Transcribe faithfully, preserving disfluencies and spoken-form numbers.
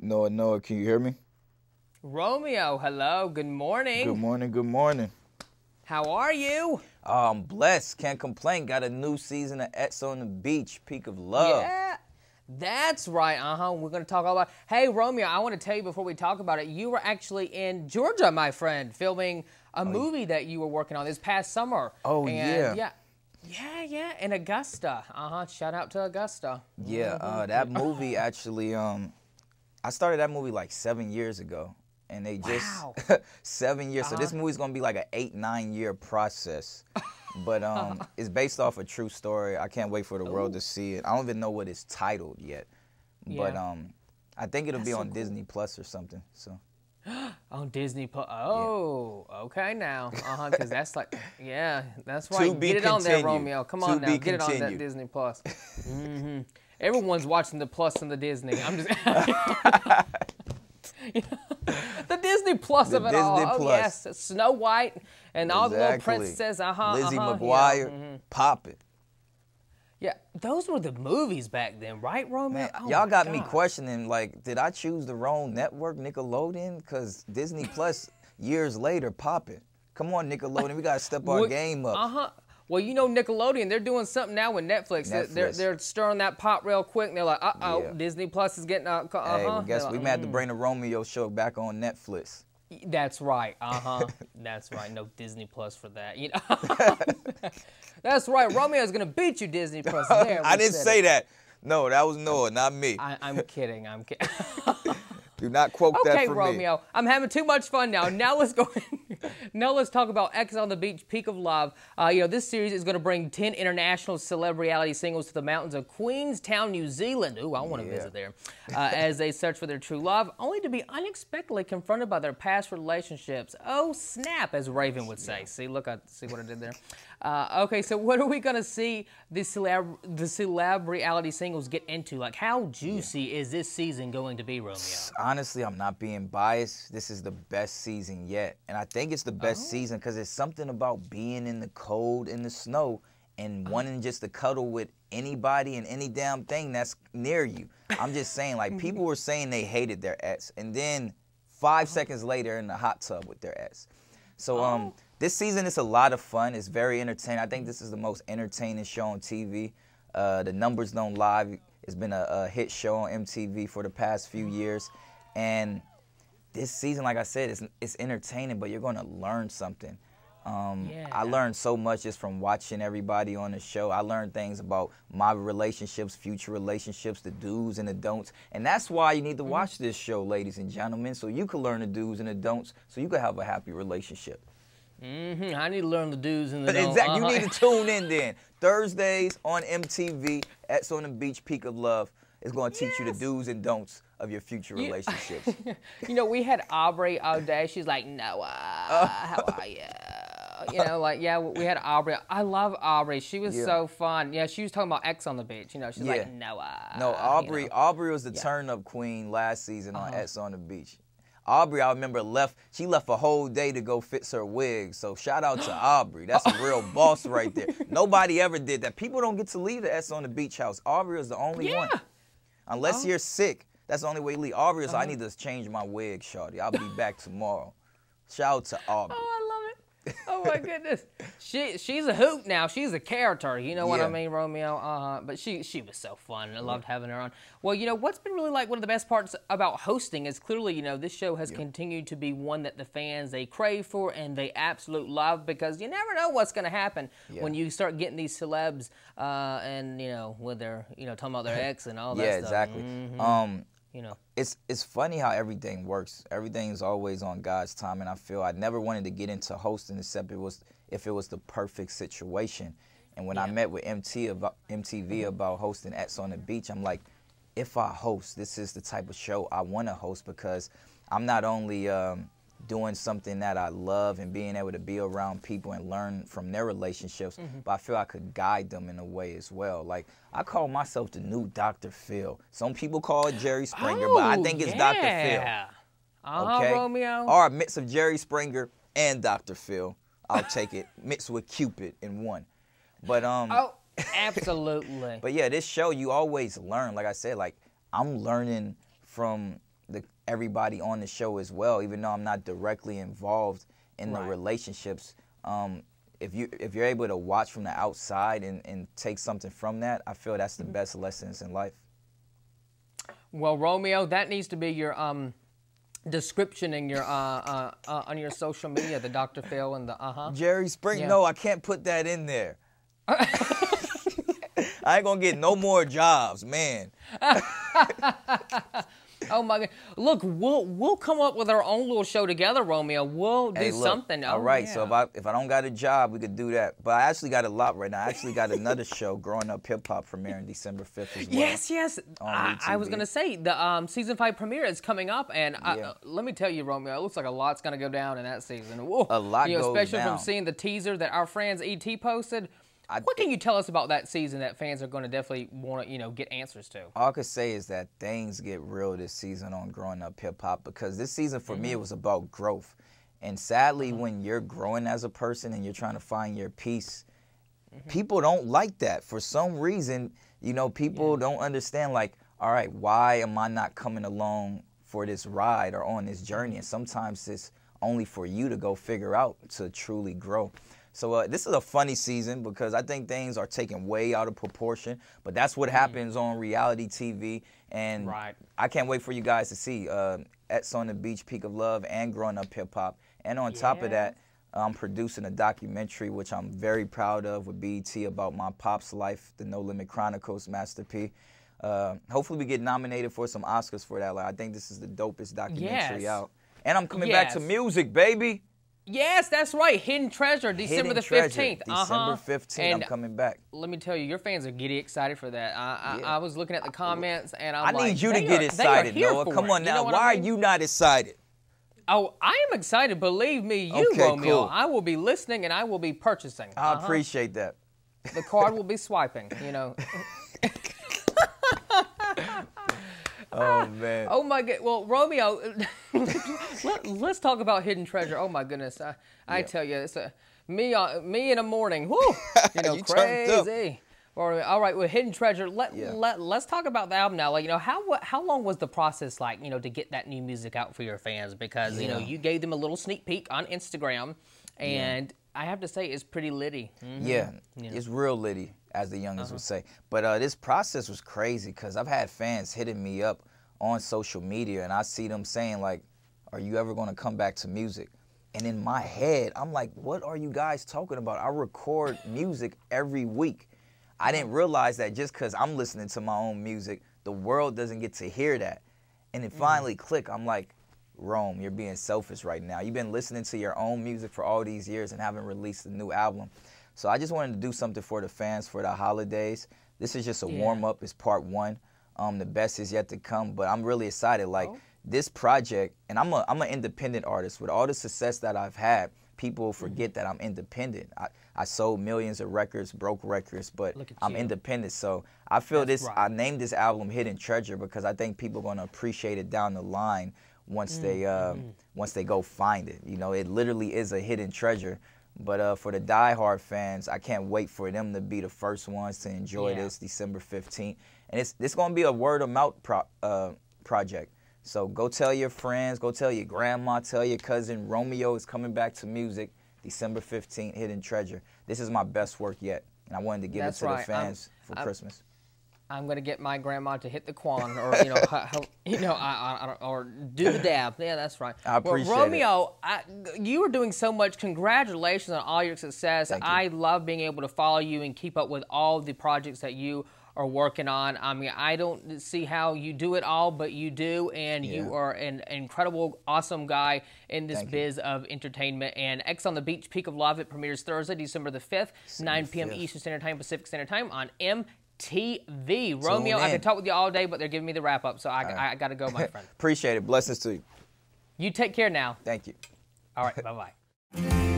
Noah, Noah, can you hear me? Romeo, hello, good morning. Good morning, good morning. How are you? Oh, I'm blessed, can't complain. Got a new season of Ex on the Beach, Peak of Love. Yeah, that's right, uh-huh. We're going to talk all about it. Hey, Romeo, I want to tell you before we talk about it, you were actually in Georgia, my friend, filming a oh, movie yeah. that you were working on this past summer. Oh, and, yeah. yeah. Yeah, yeah, in Augusta. Uh-huh, shout out to Augusta. Yeah, mm-hmm. uh, that movie actually... Um, I started that movie like seven years ago, and they just seven years. Uh-huh. So this movie's gonna be like an eight, nine year process, but um, it's based off a true story. I can't wait for the Ooh. world to see it. I don't even know what it's titled yet, yeah. but um, I think it'll That's be so on cool. Disney Plus or something. So. On Disney Plus. Oh, yeah. okay now. Uh-huh, because that's like, yeah, that's right. Get it continued. on there, Romeo. Come on to now, get continued. it on that Disney Plus. Mm-hmm. Everyone's watching the Plus and the Disney. I'm just the Disney Plus the of it Disney all. Plus. Oh yes, Snow White and exactly. all the little princesses. Uh huh. Lizzie uh-huh. McGuire, yeah. mm-hmm. popping. Yeah, those were the movies back then, right, Romeo? Oh, y'all got God. me questioning. Like, did I choose the wrong network, Nickelodeon? Because Disney Plus years later, popping. Come on, Nickelodeon, we gotta step our we, game up. Uh huh. Well, you know Nickelodeon, they're doing something now with Netflix. Netflix. They're, they're stirring that pot real quick, and they're like, uh-oh, yeah. Disney Plus is getting... Uh, uh-huh. Hey, well, guess like, we might have to bring the Romeo show back on Netflix. That's right, uh-huh. That's right, no Disney Plus for that. You know? That's right, Romeo's going to beat you, Disney Plus. There, I didn't say it. that. No, that was Noah, not me. I, I'm kidding, I'm kidding. Do not quote okay, that for Romeo. me. Okay, Romeo, I'm having too much fun now. Now let's go... Now let's talk about Ex on the Beach, Peak of Love. Uh, you know, this series is going to bring ten international celebrity singles to the mountains of Queenstown, New Zealand. Ooh, I want to yeah. visit there. Uh, as they search for their true love, only to be unexpectedly confronted by their past relationships. Oh, snap, as Raven would say. Yeah. See, look, I see what I did there. Uh, okay, so what are we going to see the, celeb the celebrity singles get into? Like, how juicy yeah. is this season going to be, Romeo? Honestly, I'm not being biased. This is the best season yet, and I think it's the best oh. season because it's something about being in the cold and the snow and wanting just to cuddle with anybody and any damn thing that's near you. I'm just saying, like, people were saying they hated their ex, and then five oh. seconds later in the hot tub with their ex. So um, oh. this season is a lot of fun. It's very entertaining. I think this is the most entertaining show on T V. Uh, the numbers don't lie. It's been a, a hit show on M T V for the past few years. And this season, like I said, it's, it's entertaining, but you're going to learn something. Um, yeah. I learned so much just from watching everybody on the show. I learned things about my relationships, future relationships, the do's and the don'ts. And that's why you need to watch this show, ladies and gentlemen, so you can learn the do's and the don'ts so you can have a happy relationship. Mm-hmm. I need to learn the do's and the don'ts. Exactly. Uh-huh. You need to tune in then. Thursdays on M T V, Ex on the Beach, Peak of Love. It's going to teach yes. you the do's and don'ts of your future you, relationships. You know, we had Aubrey O'Day. She's like, Noah, uh, how are you? You know, like, yeah, we had Aubrey. I love Aubrey. She was yeah. so fun. Yeah, she was talking about Ex on the Beach. You know, she's yeah. like, Noah. No, Aubrey you know? Aubrey was the yeah. turn-up queen last season on uh-huh. Ex on the Beach. Aubrey, I remember, left. She left a whole day to go fix her wig. So shout out to Aubrey. That's a real boss right there. Nobody ever did that. People don't get to leave the Ex on the Beach house. Aubrey is the only yeah. one. Unless oh. you're sick, that's the only way you leave. Aubrey is, oh. I need to change my wig, shawty. I'll be back tomorrow. Shout out to Aubrey. Oh, I love it. Oh, my goodness. she She's a hoot now. She's a character. You know yeah. what I mean, Romeo? Uh-huh. But she, she was so fun. I loved having her on. Well, you know, what's been really like one of the best parts about hosting is clearly, you know, this show has yep. continued to be one that the fans, they crave for and they absolutely love because you never know what's going to happen yeah. when you start getting these celebs uh, and, you know, with their, you know, talking about their ex and all that yeah, stuff. Yeah, exactly. Mm-hmm. um, you know. It's, it's funny how everything works. Everything's always on God's time, and I feel I never wanted to get into hosting except it was if it was the perfect situation. And when yeah. I met with M T about, M T V about hosting Ex on the Beach, I'm like, if I host, this is the type of show I want to host because I'm not only um, doing something that I love and being able to be around people and learn from their relationships, mm-hmm. but I feel I could guide them in a way as well. Like, I call myself the new Doctor Phil. Some people call it Jerry Springer, oh, but I think it's yeah. Doctor Phil. Okay? Oh, Romeo. Or a mix of Jerry Springer and Doctor Phil. I'll take it, mixed with Cupid in one. But, um... Oh, absolutely. But yeah, this show, you always learn. Like I said, like, I'm learning from the everybody on the show as well, even though I'm not directly involved in right. the relationships. Um, if you if you're able to watch from the outside and, and take something from that, I feel that's the mm-hmm. best lessons in life. Well, Romeo, that needs to be your um description in your uh, uh, uh on your social media, the Doctor Phil and the uh-huh. Jerry Springer. Yeah. No, I can't put that in there. I ain't gonna get no more jobs, man. Oh my God! Look, we'll we'll come up with our own little show together, Romeo. We'll do hey, look, something. All oh, right. Yeah. So if I if I don't got a job, we could do that. But I actually got a lot right now. I actually got another show, Growing Up Hip Hop, premiering December fifth as well. Yes, yes. I, I was gonna say the um, season five premiere is coming up, and I, yeah. uh, let me tell you, Romeo, it looks like a lot's gonna go down in that season. Whoa. A lot, you know, goes especially down. From seeing the teaser that our friends E T posted. I, what can you tell us about that season that fans are going to definitely want to, you know, get answers to? All I could say is that things get real this season on Growing Up Hip Hop, because this season for mm-hmm. me, it was about growth. And sadly, mm-hmm. when you're growing as a person and you're trying to find your peace, mm-hmm. people don't like that. For some reason, you know, people yeah. don't understand, like, all right, why am I not coming along for this ride or on this journey? And sometimes it's only for you to go figure out to truly grow. So uh, this is a funny season because I think things are taken way out of proportion, but that's what happens mm. on reality T V. And right. I can't wait for you guys to see uh, Ex on the Beach, Peak of Love, and Growing Up Hip Hop. And on yes. top of that, I'm producing a documentary, which I'm very proud of, with B E T about my pop's life, The No Limit Chronicles, Master P. Uh, hopefully we get nominated for some Oscars for that. Like, I think this is the dopest documentary yes. out. And I'm coming yes. back to music, baby. Yes, that's right. Hidden Treasure, December Hidden the Treasure, fifteenth. December fifteenth, uh-huh. I'm coming back. Let me tell you, your fans are giddy excited for that. I, I, yeah. I was looking at the comments, and I'm I like, I need you to get are, excited, Noah. Come on it. now. You know Why I mean? are you not excited? Oh, I am excited. Believe me, you, okay, Romeo. Cool. I will be listening, and I will be purchasing. I uh-huh. appreciate that. The card will be swiping, you know. Oh, man. Oh, my God. Well, Romeo, let, let's talk about Hidden Treasure. Oh, my goodness. I, I yeah. tell you, it's a, me uh, me in the morning. Woo! You know, you crazy. All right, well, Hidden Treasure, let, yeah. let, let's talk about the album now. Like, you know, how how long was the process like, you know, to get that new music out for your fans? Because, yeah. you know, you gave them a little sneak peek on Instagram, and yeah. I have to say it's pretty litty. Mm-hmm. Yeah, you know. It's real litty, as the youngest uh-huh. would say. But uh, this process was crazy because I've had fans hitting me up on social media, and I see them saying, like, are you ever going to come back to music? And in my head, I'm like, what are you guys talking about? I record music every week. I didn't realize that just because I'm listening to my own music, the world doesn't get to hear that. And it finally mm-hmm. clicked. I'm like, Rome, you're being selfish right now. You've been listening to your own music for all these years and haven't released a new album. So I just wanted to do something for the fans for the holidays. This is just a yeah. warm-up. It's part one. Um, the best is yet to come, but I'm really excited. Like, oh. this project, and I'm a, I'm an independent artist. With all the success that I've had, people forget mm-hmm. that I'm independent. I, I sold millions of records, broke records, but I'm you. independent. So I feel That's this, right. I named this album Hidden Treasure because I think people are going to appreciate it down the line once, mm-hmm. they, um, mm-hmm. once they go find it. You know, it literally is a hidden treasure. But uh, for the diehard fans, I can't wait for them to be the first ones to enjoy yeah. this December fifteenth. And it's, it's going to be a word-of-mouth pro uh, project. So go tell your friends, go tell your grandma, tell your cousin. Romeo is coming back to music December fifteenth, Hidden Treasure. This is my best work yet, and I wanted to give That's it to right. the fans I'm, for I'm, Christmas. I'm going to get my grandma to hit the Quan, or you know, you know, I, I, or do the dab. Yeah, that's right. I appreciate well, Romeo, it. I, you are doing so much. Congratulations on all your success. Thank I you. love being able to follow you and keep up with all the projects that you are working on. I mean, I don't see how you do it all, but you do, and yeah. you are an incredible, awesome guy in this Thank biz you. of entertainment. And Ex on the Beach: Peak of Love, it premieres Thursday, December the fifth, nine p m Eastern Standard Time, Pacific Standard Time on M T V. T V. Romeo, I could talk with you all day, but they're giving me the wrap up, so I, right. I, I got to go, my friend. Appreciate it. Blessings to you. You take care now. Thank you. All right, bye-bye.